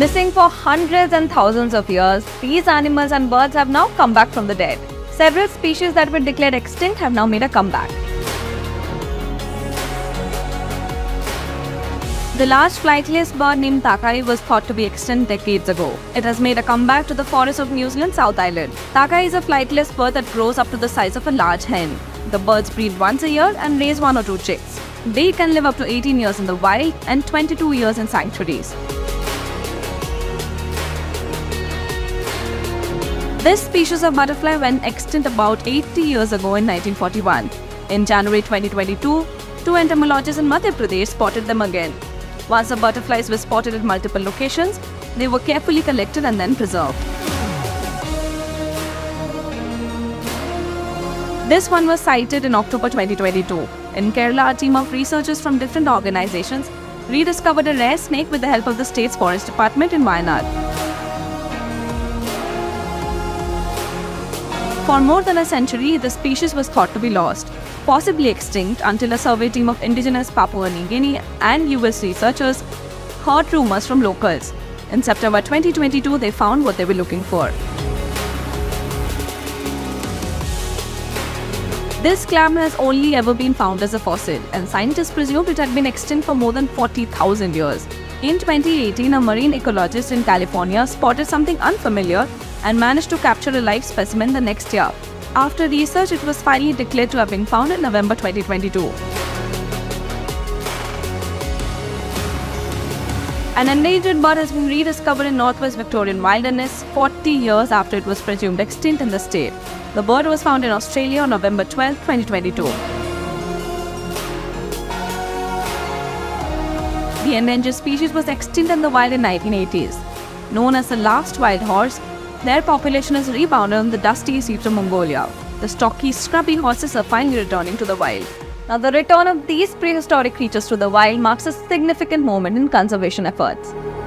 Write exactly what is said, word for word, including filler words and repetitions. Missing for hundreds and thousands of years, these animals and birds have now come back from the dead. Several species that were declared extinct have now made a comeback. The large flightless bird named Takahe was thought to be extinct decades ago. It has made a comeback to the forests of New Zealand's South Island. Takahe is a flightless bird that grows up to the size of a large hen. The birds breed once a year and raise one or two chicks. They can live up to eighteen years in the wild and twenty-two years in sanctuaries. This species of butterfly went extinct about eighty years ago in nineteen forty-one. In January twenty twenty-two, two entomologists in Madhya Pradesh spotted them again. Once the butterflies were spotted at multiple locations, they were carefully collected and then preserved. This one was sighted in October twenty twenty-two. In Kerala, a team of researchers from different organizations rediscovered a rare snake with the help of the state's forest department in Wayanad. For more than a century, the species was thought to be lost, possibly extinct, until a survey team of indigenous Papua New Guinea and U S researchers heard rumors from locals. In September twenty twenty-two, they found what they were looking for. This clam has only ever been found as a fossil, and scientists presumed it had been extinct for more than forty thousand years. In twenty eighteen, a marine ecologist in California spotted something unfamiliar and managed to capture a live specimen the next year. After research, it was finally declared to have been found in November twenty twenty-two. An endangered bird has been rediscovered in northwest Victorian wilderness forty years after it was presumed extinct in the state. The bird was found in Australia on November twelfth, twenty twenty-two. The endangered species was extinct in the wild in the nineteen eighties. Known as the last wild horse, their population has rebounded on the dusty steppes of Mongolia. The stocky, scrubby horses are finally returning to the wild. Now, the return of these prehistoric creatures to the wild marks a significant moment in conservation efforts.